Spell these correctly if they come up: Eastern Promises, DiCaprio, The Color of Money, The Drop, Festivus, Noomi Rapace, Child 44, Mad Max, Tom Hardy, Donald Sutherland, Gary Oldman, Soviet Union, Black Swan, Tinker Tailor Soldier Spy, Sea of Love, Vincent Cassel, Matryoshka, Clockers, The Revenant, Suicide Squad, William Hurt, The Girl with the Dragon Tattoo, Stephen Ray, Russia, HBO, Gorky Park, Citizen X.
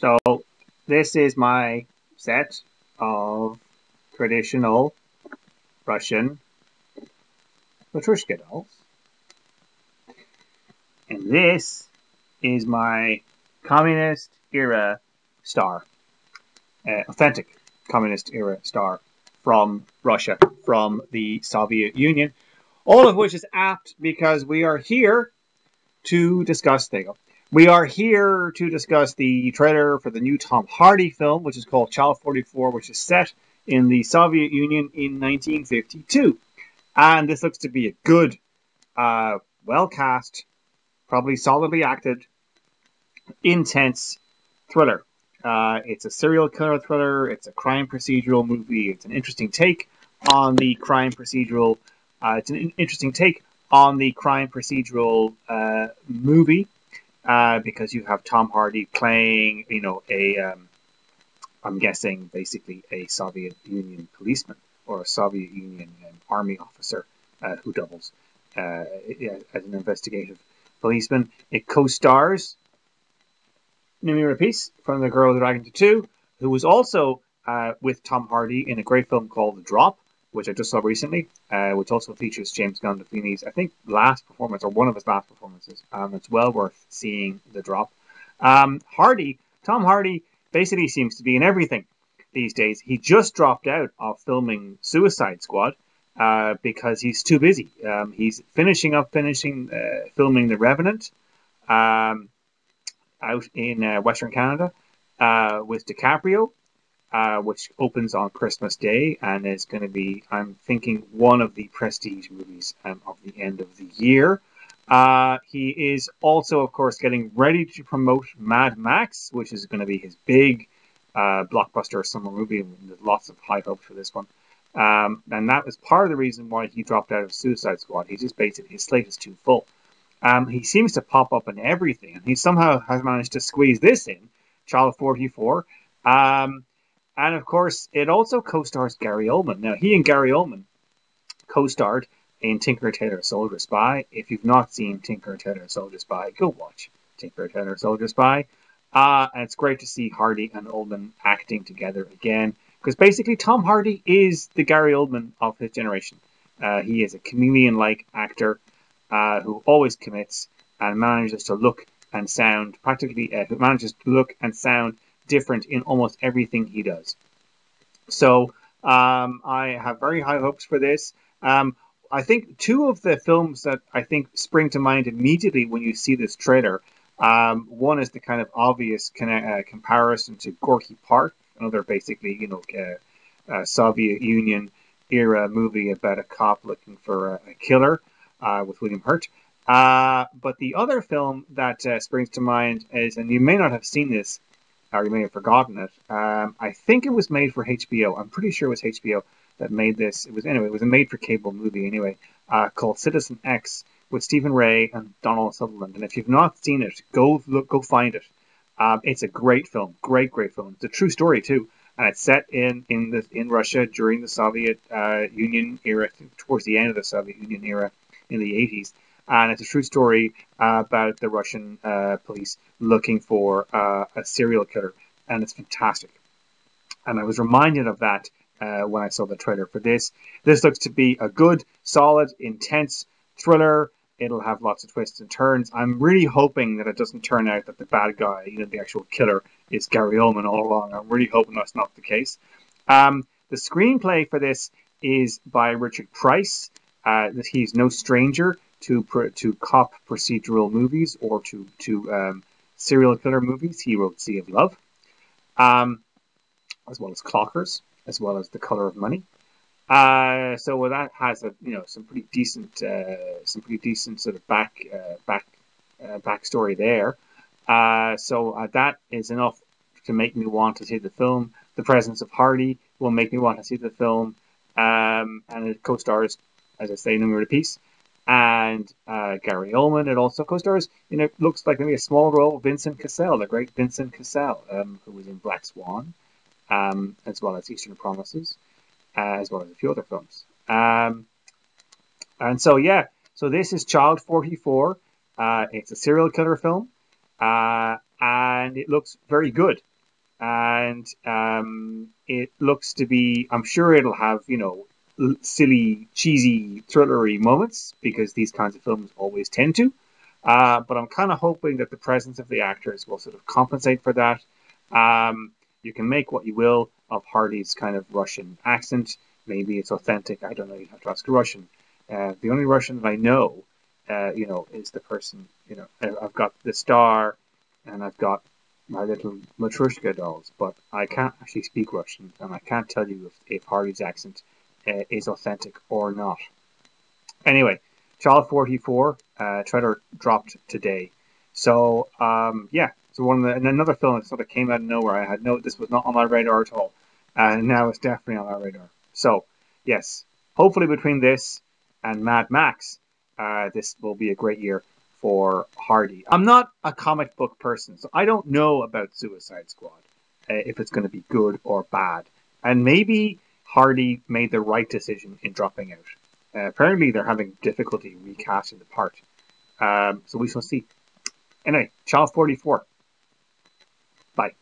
So this is my set of traditional Russian Matryoshka dolls. And this is my communist era star, authentic communist era star from Russia, from the Soviet Union. All of which is apt because we are here to discuss things. We are here to discuss the trailer for the new Tom Hardy film, which is called Child 44, which is set in the Soviet Union in 1952. And this looks to be a good, well-cast, probably solidly acted, intense thriller. It's a serial killer thriller. It's a crime procedural movie. It's an interesting take on the crime procedural movie because you have Tom Hardy playing, you know, a, I'm guessing, basically a Soviet Union policeman or a Soviet Union army officer who doubles as an investigative policeman. It co-stars Noomi Rapace from The Girl with the Dragon Tattoo, who was also with Tom Hardy in a great film called The Drop, which I just saw recently, which also features James Gandolfini's, I think, last performance, or one of his last performances. It's well worth seeing The Drop. Tom Hardy basically seems to be in everything these days. He just dropped out of filming Suicide Squad because he's too busy. He's finishing filming The Revenant out in Western Canada with DiCaprio, which opens on Christmas Day and is going to be, I'm thinking, one of the prestige movies of the end of the year. He is also, of course, getting ready to promote Mad Max, which is going to be his big blockbuster summer movie. There's lots of high hopes for this one. And that was part of the reason why he dropped out of Suicide Squad. He's just basically, his slate is too full. He seems to pop up in everything, and he somehow has managed to squeeze this in, Child 44. And, of course, it also co-stars Gary Oldman. Now, he and Gary Oldman co-starred in Tinker Tailor Soldier Spy. If you've not seen Tinker Tailor Soldier Spy, go watch Tinker Tailor Soldier Spy. And it's great to see Hardy and Oldman acting together again, because basically Tom Hardy is the Gary Oldman of his generation. He is a chameleon-like actor who always commits and manages to look and sound different in almost everything he does. So I have very high hopes for this. I think two of the films that I think spring to mind immediately when you see this trailer, one is the kind of obvious comparison to Gorky Park, another basically, you know, Soviet Union era movie about a cop looking for a killer with William Hurt. But the other film that springs to mind is, and you may not have seen this, or you may have forgotten it. I think it was made for HBO. I'm pretty sure it was HBO that made this. It was a made-for-cable movie anyway, called Citizen X with Stephen Ray and Donald Sutherland. And if you've not seen it, go find it. It's a great film, great film. It's a true story too, and it's set in Russia during the Soviet Union era, towards the end of the Soviet Union era in the 80s. And it's a true story about the Russian police looking for a serial killer. And it's fantastic. And I was reminded of that when I saw the trailer for this. This looks to be a good, solid, intense thriller. It'll have lots of twists and turns. I'm really hoping that it doesn't turn out that the bad guy, you know, the actual killer, is Gary Oldman all along. I'm really hoping that's not the case. The screenplay for this is by Richard Price. He's no stranger to cop procedural movies or to serial killer movies. He wrote Sea of Love, as well as Clockers, as well as The Color of Money. So that has a, you know, some pretty decent sort of backstory there. So that is enough to make me want to see the film. The presence of Hardy will make me want to see the film, and it co-stars, as I say, Noomi Rapace and Gary Oldman. It also co-stars, you know, looks like maybe a small role, Vincent Cassel, the great Vincent Cassel, who was in Black Swan, as well as Eastern Promises, as well as a few other films. And so, yeah, so this is Child 44. It's a serial killer film, and it looks very good. And it looks to be, I'm sure it'll have, you know, silly, cheesy, thrillery moments, because these kinds of films always tend to. But I'm kind of hoping that the presence of the actors will sort of compensate for that. You can make what you will of Hardy's kind of Russian accent. Maybe it's authentic. I don't know. You'd have to ask a Russian. The only Russian that I know, you know, is the person, you know, I've got the star and I've got my little Matryoshka dolls, but I can't actually speak Russian, and I can't tell you if Hardy's accent is authentic or not. Anyway, Child 44 trailer dropped today. So, yeah, so another film that sort of came out of nowhere. I had no, this was not on my radar at all, and now it's definitely on our radar. So, yes, hopefully between this and Mad Max, this will be a great year for Hardy. I'm not a comic book person, so I don't know about Suicide Squad, if it's going to be good or bad. And maybe Hardy made the right decision in dropping out. Apparently they're having difficulty recasting the part. So we shall see. Anyway, Child 44. Bye.